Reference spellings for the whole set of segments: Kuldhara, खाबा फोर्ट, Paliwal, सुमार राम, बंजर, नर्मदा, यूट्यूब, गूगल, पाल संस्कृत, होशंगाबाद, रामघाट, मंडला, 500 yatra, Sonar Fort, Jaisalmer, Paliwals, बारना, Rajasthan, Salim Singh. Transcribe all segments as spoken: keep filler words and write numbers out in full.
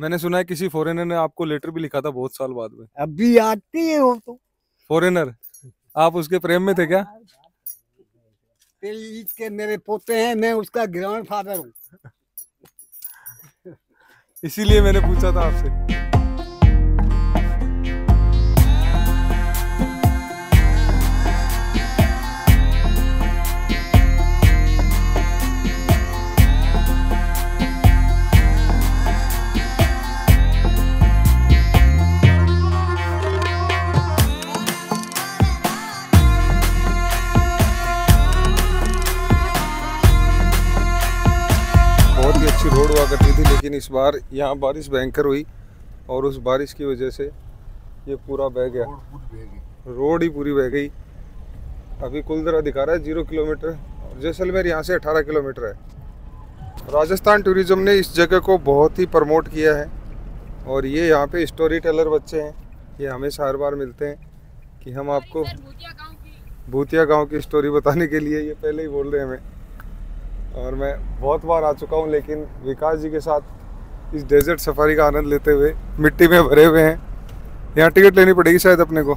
मैंने सुना है किसी फॉरेनर ने आपको लेटर भी लिखा था बहुत साल बाद में। अभी आती है वो तो। फॉरेनर, आप उसके प्रेम में थे क्या? के मेरे पोते हैं, मैं उसका ग्रैंड फादर हूँ। इसीलिए मैंने पूछा था आपसे। रोड हुआ करती थी, लेकिन इस बार यहाँ बारिश भयंकर हुई और उस बारिश की वजह से ये पूरा बह गया, रोड ही पूरी बह गई। अभी कुलधरा दिखा रहा है जीरो किलोमीटर और जैसलमेर यहाँ से अठारह किलोमीटर है। राजस्थान टूरिज्म ने इस जगह को बहुत ही प्रमोट किया है और ये यहाँ पे स्टोरी टेलर बच्चे हैं, ये हमेशा हर बार मिलते हैं कि हम आपको भूतिया गाँव की स्टोरी बताने के लिए, ये पहले ही बोल रहे हैं हमें। और मैं बहुत बार आ चुका हूँ, लेकिन विकास जी के साथ इस डेजर्ट सफारी का आनंद लेते हुए मिट्टी में भरे हुए हैं। यहाँ टिकट लेनी पड़ेगी शायद अपने को।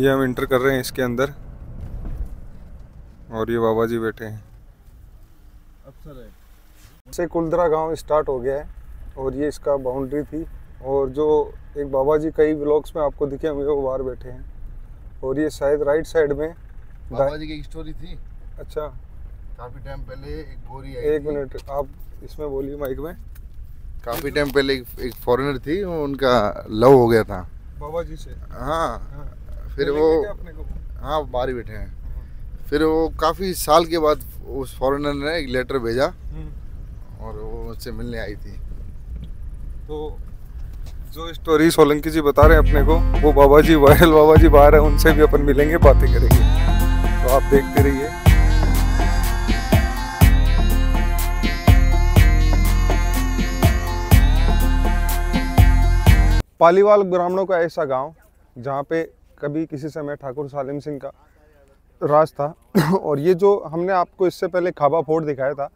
ये हम इंटर कर रहे हैं इसके अंदर और ये बाबा जी बैठे हैं। से कुलधरा गांव स्टार्ट हो गया है और ये इसका बाउंड्री थी। और जो एक बाबा जी कई ब्लॉग्स में आपको दिखे होंगे, वो बाहर बैठे हैं। और ये शायद राइट साइड में बाबा जी की एक स्टोरी थी। अच्छा, काफी टाइम पहले एक गोरी आई। एक मिनट, आप इसमें बोलिए माइक में। काफी टाइम पहले एक, एक फॉरेनर थी, उनका लव हो गया था बाबा जी से। हाँ, हाँ। फिर वो हाँ बाहर बैठे हैं। फिर वो काफी साल के बाद उस फॉरेनर ने एक लेटर भेजा और वो उससे मिलने आई थी। तो जो स्टोरी सोलंकी जी बता रहे हैं अपने को, वो बाबा जी वायरल बाबा जी बाहर है, उनसे भी अपन मिलेंगे, बातें करेंगे, तो आप देखते रहिए। पालीवाल ब्राह्मणों का ऐसा गांव जहां पे कभी किसी समय ठाकुर सालिम सिंह का राज था। और ये जो हमने आपको इससे पहले खाबा फोर्ट दिखाया था,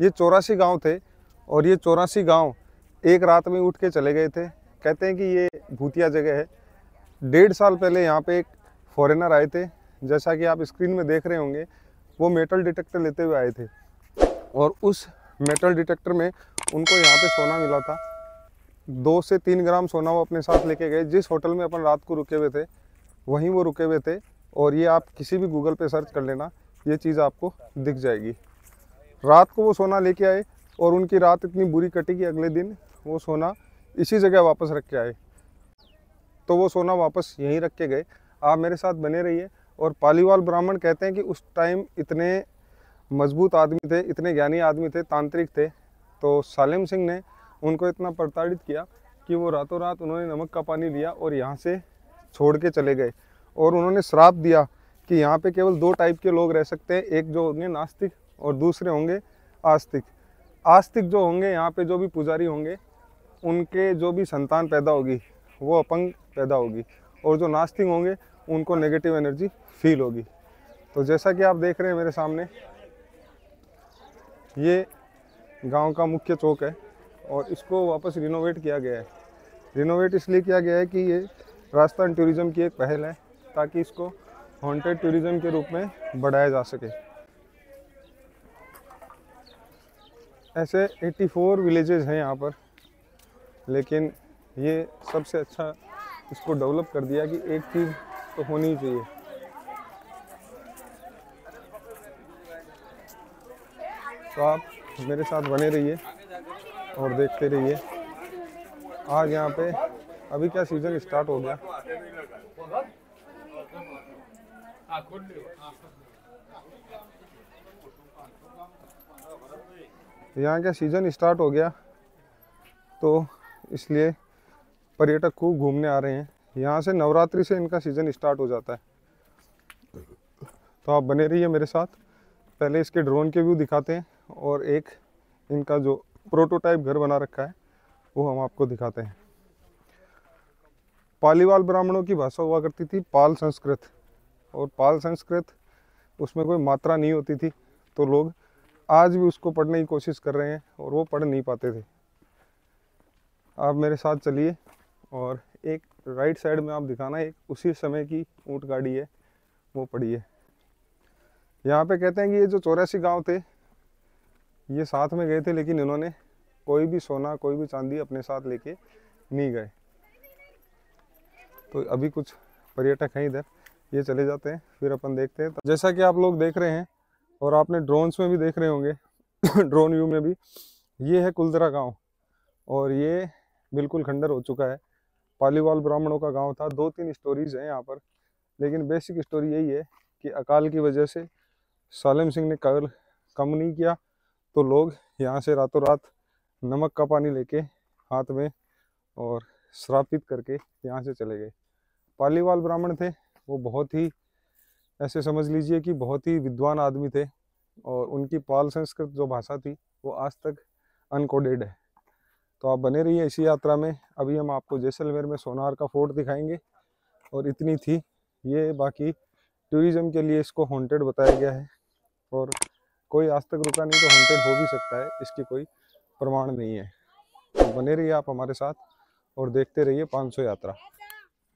ये चौरासी गांव थे और ये चौरासी गांव एक रात में उठ के चले गए थे। कहते हैं कि ये भूतिया जगह है। डेढ़ साल पहले यहाँ पे एक फॉरेनर आए थे, जैसा कि आप स्क्रीन में देख रहे होंगे। वो मेटल डिटेक्टर लेते हुए आए थे और उस मेटल डिटेक्टर में उनको यहाँ पे सोना मिला था। दो से तीन ग्राम सोना वो अपने साथ लेके गए। जिस होटल में अपन रात को रुके हुए थे, वहीं वो रुके हुए थे। और ये आप किसी भी गूगल पर सर्च कर लेना, ये चीज़ आपको दिख जाएगी। रात को वो सोना लेके आए और उनकी रात इतनी बुरी कटी कि अगले दिन वो सोना इसी जगह वापस रख के आए। तो वो सोना वापस यहीं रख के गए। आप मेरे साथ बने रहिए। और पालीवाल ब्राह्मण कहते हैं कि उस टाइम इतने मजबूत आदमी थे, इतने ज्ञानी आदमी थे, तांत्रिक थे, तो सालिम सिंह ने उनको इतना प्रताड़ित किया कि वो रातों रात उन्होंने नमक का पानी लिया और यहाँ से छोड़ के चले गए। और उन्होंने श्राप दिया कि यहाँ पर केवल दो टाइप के लोग रह सकते हैं, एक जो होंगे नास्तिक और दूसरे होंगे आस्तिक। आस्तिक जो होंगे, यहाँ पे जो भी पुजारी होंगे, उनके जो भी संतान पैदा होगी वो अपंग पैदा होगी, और जो नास्तिक होंगे उनको नेगेटिव एनर्जी फील होगी। तो जैसा कि आप देख रहे हैं मेरे सामने, ये गांव का मुख्य चौक है और इसको वापस रिनोवेट किया गया है। रिनोवेट इसलिए किया गया है कि ये राजस्थान टूरिज़्म की एक पहल है, ताकि इसको हॉन्टेड टूरिज़्म के रूप में बढ़ाया जा सके। ऐसे चौरासी विलेजेस हैं यहाँ पर, लेकिन ये सबसे अच्छा इसको डेवलप कर दिया कि एक चीज़ तो होनी ही चाहिए। तो आप मेरे साथ बने रहिए और देखते रहिए। आज यहाँ पे अभी क्या सीज़न स्टार्ट हो गया, यहाँ का सीज़न स्टार्ट हो गया, तो इसलिए पर्यटक खूब घूमने आ रहे हैं। यहाँ से नवरात्रि से इनका सीज़न स्टार्ट हो जाता है। तो आप बने रहिए मेरे साथ। पहले इसके ड्रोन के व्यू दिखाते हैं और एक इनका जो प्रोटोटाइप घर बना रखा है वो हम आपको दिखाते हैं। पालीवाल ब्राह्मणों की भाषा हुआ करती थी पाल संस्कृत, और पाल संस्कृत उसमें कोई मात्रा नहीं होती थी, तो लोग आज भी उसको पढ़ने की कोशिश कर रहे हैं और वो पढ़ नहीं पाते थे। आप मेरे साथ चलिए। और एक राइट साइड में आप दिखाना एक उसी समय की ऊँट गाड़ी है, वो पढ़िए। यहाँ पे कहते हैं कि ये जो चौरासी गांव थे ये साथ में गए थे, लेकिन इन्होंने कोई भी सोना कोई भी चांदी अपने साथ लेके नहीं गए। तो अभी कुछ पर्यटक हैं इधर, ये चले जाते हैं, फिर अपन देखते हैं। जैसा कि आप लोग देख रहे हैं और आपने ड्रोन्स में भी देख रहे होंगे ड्रोन व्यू में भी, ये है कुलधरा गांव और ये बिल्कुल खंडर हो चुका है। पालीवाल ब्राह्मणों का गांव था। दो तीन स्टोरीज हैं यहाँ पर, लेकिन बेसिक स्टोरी यही है कि अकाल की वजह से सालिम सिंह ने कर कम नहीं किया, तो लोग यहाँ से रातों रात नमक का पानी लेके हाथ में और श्रापित करके यहाँ से चले गए। पालीवाल ब्राह्मण थे, वो बहुत ही ऐसे समझ लीजिए कि बहुत ही विद्वान आदमी थे और उनकी पाल संस्कृत जो भाषा थी वो आज तक अनकोडेड है। तो आप बने रहिए इसी यात्रा में। अभी हम आपको जैसलमेर में सोनार का फोर्ट दिखाएंगे और इतनी थी ये, बाकी टूरिज़म के लिए इसको हॉन्टेड बताया गया है और कोई आज तक रुका नहीं, तो हॉन्टेड हो भी सकता है, इसकी कोई प्रमाण नहीं है। तो बने रहिए आप हमारे साथ और देखते रहिए पाँच सौ यात्रा।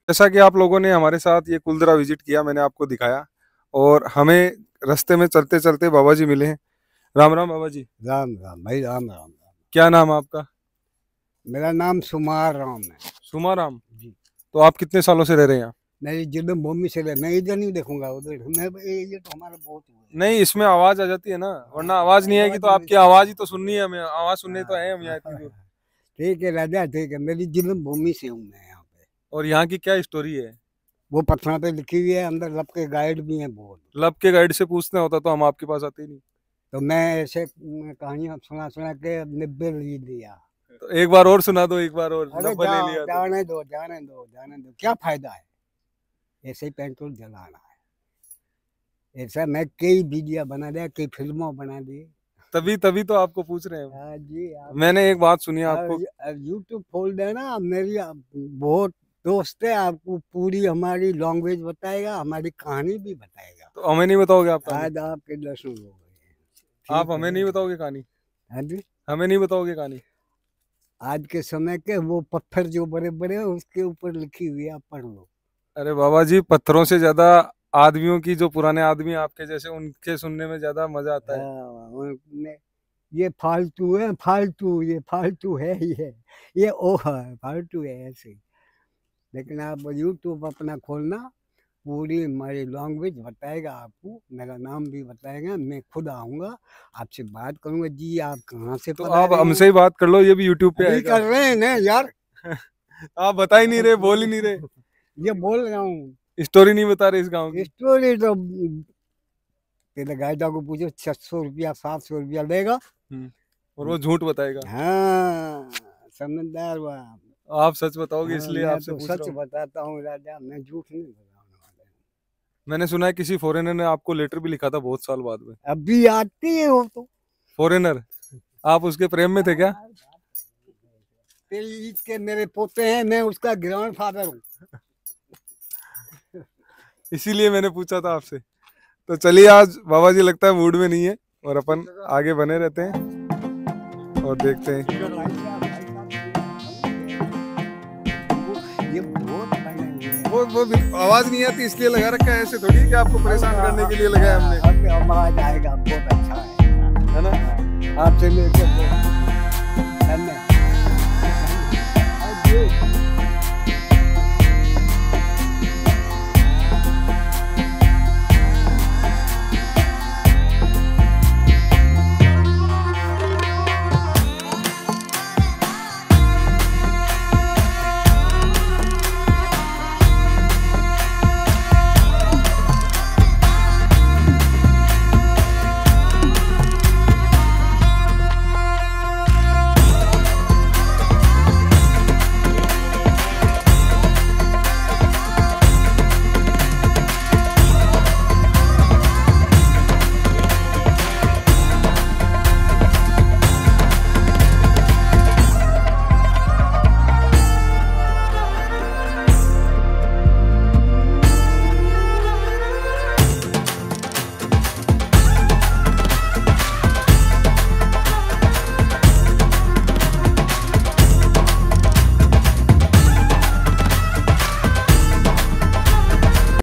जैसा कि आप लोगों ने हमारे साथ ये कुलधरा विजिट किया, मैंने आपको दिखाया, और हमें रास्ते में चलते चलते बाबा जी मिले हैं। राम राम बाबा जी। राम राम भाई, राम राम। क्या नाम आपका? मेरा नाम सुमार राम है। सुमार राम जी। तो आप कितने सालों से रह रहे हैं यहाँ? नहीं, जन्मभूमि से मैं इधर नहीं देखूंगा उधर, ये तो हमारा बहुत नहीं। इसमें आवाज आ जाती है ना, वरना आवाज नहीं आएगी। तो आपकी आवाज ही तो सुननी है हमें, आवाज सुनने तो है हम यहाँ। ठीक है राजा, ठीक है, मेरी जन्मभूमि से हूँ मैं यहाँ पे। और यहाँ की क्या स्टोरी है वो पत्थर पे लिखी हुई है, अंदर लब के गाइड भी है बहुत। लब के गाइड से पूछना होता तो हम आपके पास आते ही नहीं, तो मैं ऐसे कहानियां सुना सुना के निब्बे ले लिया। तो एक बार और सुना दो, एक बार और। जाने दो जाने दो जाने दो, क्या फायदा है ऐसे ही पेट्रोल जलाना है। ऐसा मैं कई वीडियो बना दिया, कई फिल्मों बना दी, तभी तभी तो आपको पूछ रहे हैं जी। मैंने एक बात सुनी आपको, यूट्यूब खोल देना, मेरी बहुत दोस्त है, आपको पूरी हमारी लैंग्वेज बताएगा, हमारी कहानी भी बताएगा। तो हमें नहीं बताओगे आप? आज आपके दर्शन हो गए, आप हमें नहीं बताओगे कहानी? हाँ जी, हमें नहीं बताओगे कहानी। आज के समय के वो पत्थर जो बड़े बड़े उसके ऊपर लिखी हुई है, आप पढ़ लो। अरे बाबा जी, पत्थरों से ज्यादा आदमियों की, जो पुराने आदमी आपके जैसे, उनके सुनने में ज्यादा मजा आता है। ये फालतू है, फालतू, ये फालतू है ही है, ये ओ है, फालतू है ऐसे। लेकिन आप यूट्यूब अपना खोलना, पूरी हमारी लैंग्वेज बताएगा आपको, मेरा नाम भी बताएगा, मैं खुद आऊँगा, आपसे बात करूँगा जी। आप कहाँ से? तो आप हमसे ही बात कर लो, ये भी यूट्यूब पे कर रहे हैं ना यार। आप बता ही नहीं रहे, बोल ही नहीं रहे। ये बोल रहा हूँ, स्टोरी नहीं बता रहे इस गांव की। स्टोरी तो तेरे गाइडा को पूछो, छह सौ रुपया सात सौ रुपया देगा और वो झूठ बताएगा। हाँ, समझदार बाप, आप सच बताओगे। हाँ, इसलिए आपसे तो सच बताता हूँ राजा, मैं झूठ नहीं बताने वाला। मैंने सुना है किसी फॉरेनर ने आपको लेटर भी लिखा था बहुत साल बाद में। अभी आती है वो तो फॉरेनर। आप उसके प्रेम में थे क्या? के मेरे पोते हैं, मैं उसका ग्रैंड फादर हूँ, इसीलिए मैंने पूछा था आपसे। तो चलिए, आज बाबा जी लगता है मूड में नहीं है और अपन आगे बने रहते हैं और देखते हैं। वो वो आवाज नहीं आती इसलिए लगा रखा है, ऐसे थोड़ी कि आपको परेशान करने के लिए लगाया हमने। आवाज आएगा, बहुत अच्छा है ना। आप चलिए।